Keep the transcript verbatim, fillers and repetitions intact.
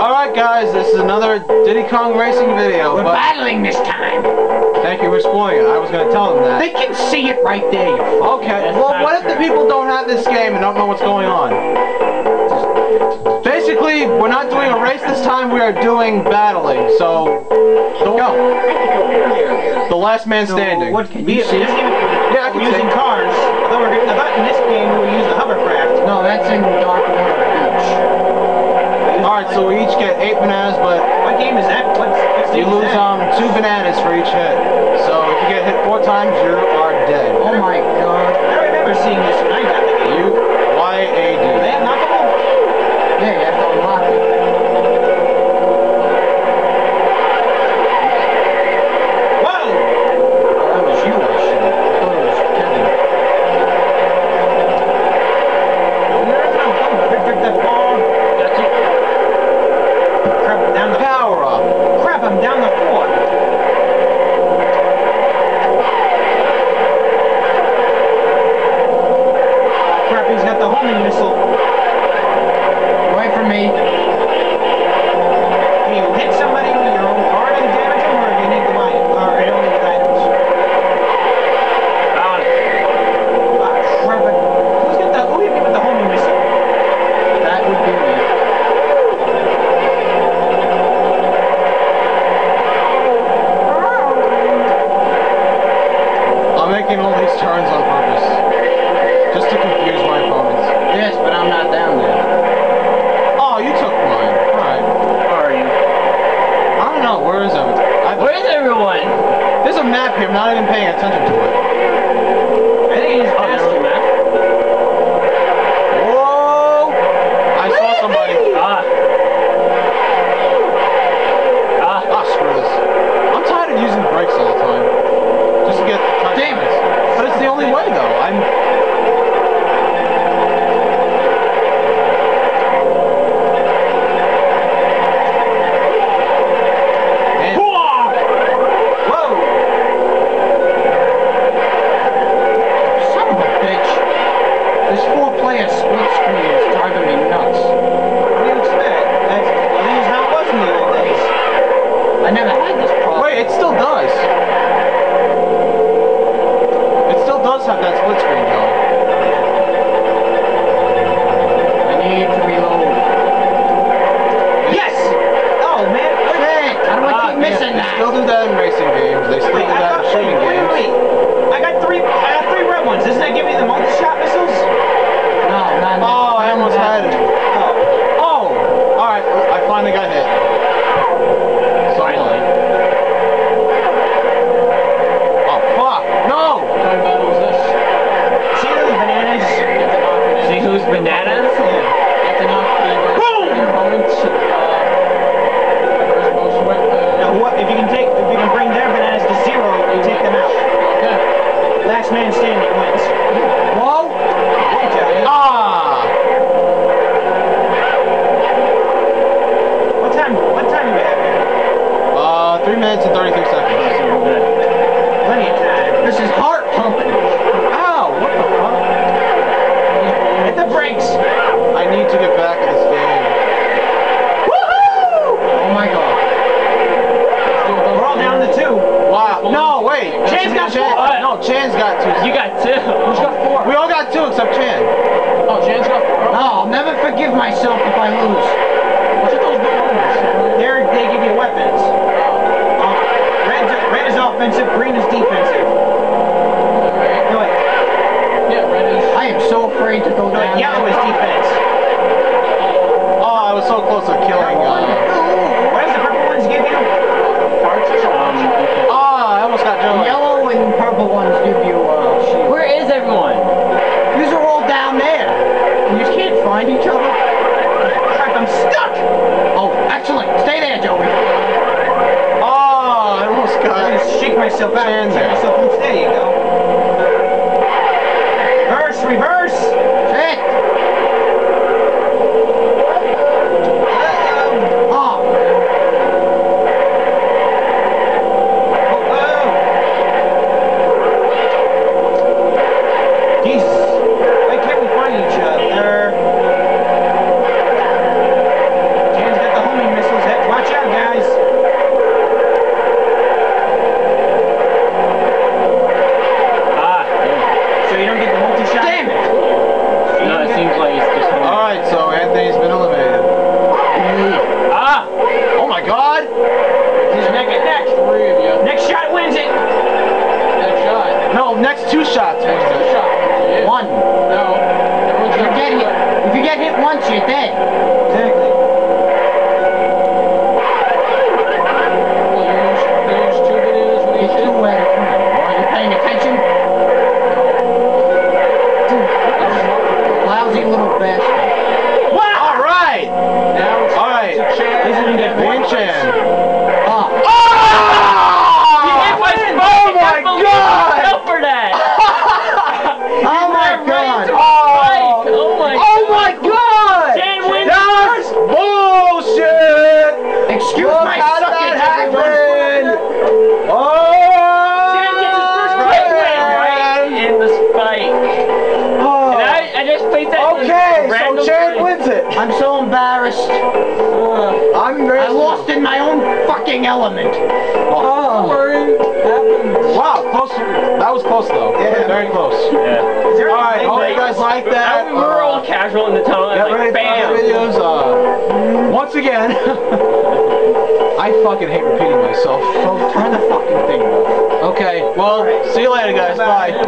Alright guys, this is another Diddy Kong Racing video. We're but battling this time. Thank you for spoiling it. I was going to tell them that. They can see it right there, you fuck. Okay, That's well what true. if the people don't have this game and don't know what's going on? Basically, we're not doing a race this time, we are doing battling. So, don't go. The last man so standing. What can you see? Yeah, I can using see. cars. I thought, we're, I thought in this game we use the hovercraft. No, that's in Dark Water Beach. Alright, so we each get eight bananas, but... What game is that? What's, what's you lose that? um two bananas for each hit. So if you get hit four times, you are dead. Oh my god. I remember seeing this tonight. I think you... Y A D. Are they unlockable? Yeah, you have to unlock it. Whoa! Oh, that was you, I should have. I thought it was Kevin. I picked that ball. Down the power up. Crap, I'm down the floor. Crap, he's got the homing missile. Away from me. Can you hit somebody with your own card and damage them, or do you need to buy it? Or I don't need items. Ah, crap. Who's got the, who hit me with the homing missile? That would be me. Making all these turns on purpose, just to confuse my opponents. Yes, but I'm not down there. Oh, you took mine. All right. Where are you? I don't know. Where is everyone? Where is everyone? There's a map here. I'm not even paying attention to it. I think he's past the map. Whoa! I saw somebody. Ah. Ah. Ah, screw this. I'm tired of using the brakes all the time. Just to get... Damn it! But it's the only way, though. I'm... And... Whoa! Son of a bitch! This four-player split screen is driving me nuts. What do you expect? That's... This is how it was in the old days. I never had this problem. Wait, it still does. Does have that split screen going. I need to reload. Yes! Oh man, look at that! How do I keep missing that? They still do that in racing games. They still wait, do that in shooting games. Wait, wait, wait. I got three I got three red ones. Doesn't that give me the multi-shot missiles? No, not Oh, I almost had it. Oh. Oh! Alright, I finally got hit. So finally. Oh fuck! No! Who's bananas? Boom! Now what if you can take if you can bring their bananas to zero and take them out? Okay. Last man standing wins. Whoa! Ah! What time? What time do we have here? Uh, three minutes and thirty-three seconds. Plenty of time. This is heart pumping. Ow! What the fuck? The brakes! I need to get back in this game. Woohoo! Oh my god. We're all down to two. Wow. No, wait. Chan's got Chan. four. Uh, no, Chan's got two. You got two. Who's got four? We all got two except Chan. Oh, Chan's got four. No, I'll never forgive myself if I lose. Look at those balloons. They're, they give you weapons. Oh. Uh, red, red is offensive, green is defensive. Okay. Do it. I am so afraid to go down. Yellow is defense. Oh, I was so close to killing. Uh, what does the purple ones give you? Ah, oh, I almost got yellow. Yellow and purple ones give you. Uh, Where is everyone? These are all down there. And you can't find each other. Crap, I'm stuck. Oh, excellent. Stay there, Joey. Oh, I almost got. I just shake myself out. Shake myself loose. There you go. Reverse! Shit! Uh-oh. man. He's neck and neck. Three of you. Next shot wins it. Next shot. No, next two shots. Next two shots. Yeah. One. No. Everyone's gonna get hit. If you get hit once, you're dead. Exactly. I'm so embarrassed. Uh, I'm embarrassed. I lost in my own fucking element. Oh, sorry. Oh. Wow, close. That was close though. Yeah, very close. Yeah. All right, hope you guys like that. I mean, we were uh, all casual in the tone. Yeah, like, bam. Videos. Uh, once again, I fucking hate repeating myself. So turn the fucking thing off. Okay. Well, right. See you later, guys. Bye. Bye.